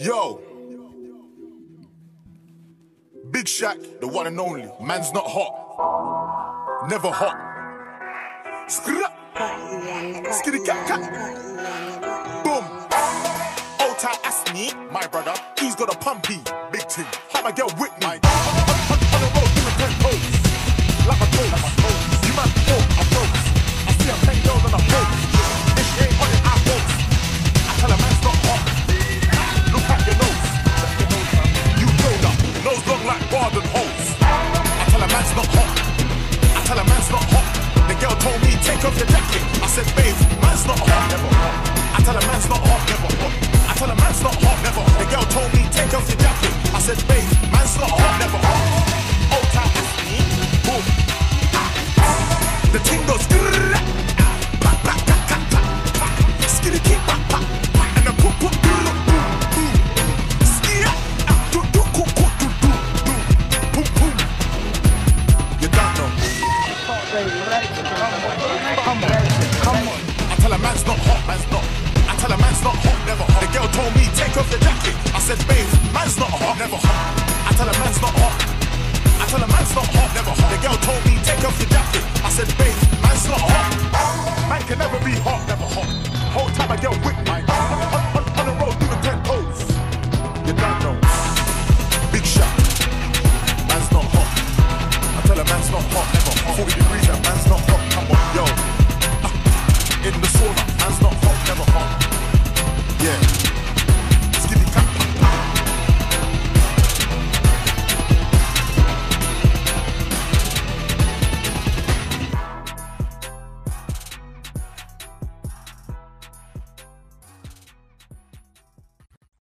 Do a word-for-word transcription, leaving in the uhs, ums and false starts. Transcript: Yo, Big Shaq, the one and only. Man's not hot, never hot. Skra, skitty cat cat, boom. Old time Asni, my brother. He's got a pumpy, big team. How my girl with me. On the road, doing great pose, like my toes. You might be broke, I'm broke. I see a ten girls and I'm broke. If she ain't on it, I broke. I tell a man's not hot. Garden hose. I tell a man's not hot. I tell a man's not hot. The girl told me take off your jacket. I said babe, man's not hot. Never hot. I tell a man's not hot. Never hot. I tell a man's not hot. Never hot. The girl told me take off your jacket. I said babe, man's not hot. Never hot. Old time Asni. Boom. The ting goes. Skitty kick. And the poop poop. I tell a man's not hot, man's not. I tell a man's not hot, never hot. The girl told me take off the jacket. I said babe, man's not hot, never hot. I tell a man's not hot. I tell a man's not hot, never hot. The girl told me take off the jacket. I said babe, man's not hot. Man can never be hot, never hot. Whole time I get with me.